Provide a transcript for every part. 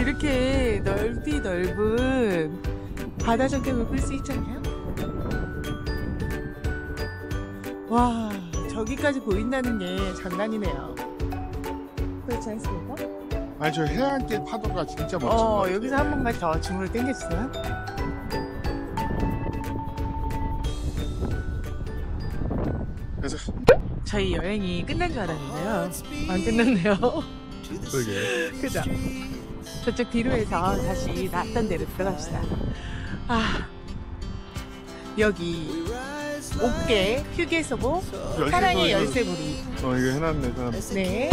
이렇게 넓이 넓은 바다 전경을 볼 수 있잖아요. 와, 저기까지 보인다는 게 장난이네요. 그렇지 않습니까? 아니, 저 해안길 파도가 진짜 멋진 것 같아요. 여기서 한 번만 더 줌으로 당겨주세요. 그래서 저희 여행이 끝난 줄 알았는데요, 안 끝났네요. 그러게. 그죠? 저쪽 뒤로에서 다시 났던 데로 들어갑시다. 아, 여기 옥계 휴게소고 사랑의 열쇠고리. 이거 해놨네, 사람. 네.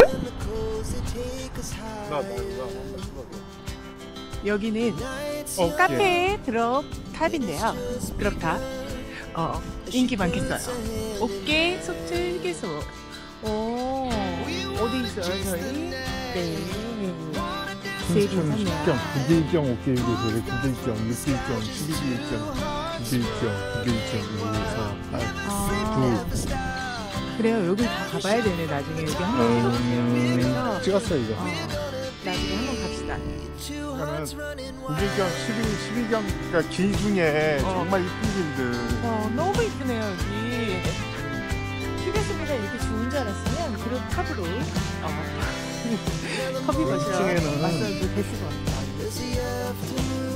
여기는 카페 드롭탑인데요. 드롭탑. 인기 많겠어요. 옥계 속초 휴게소. 어디 있어요, 저희? 네. 순천 10경, 9대1경 옥계 휴게소에 9대1경, 6대1경, 11대1경, 9대1경, 9대1경, 1, 2, 3, 8, 9. 그래요, 여기 다 가봐야 되네. 나중에 여기 한번 찍어볼게요. 찍었어요, 이거. 나중에 한번 갑시다. 그러면 9경, 11경, 그러니까 길 중에 정말 이쁜 길들. 너무 이쁘네요, 여기. 휴게소보다 이렇게 좋은 줄 알았으면 그런 탑으로 커피 마시러 왔어도 됐을 것 같아요.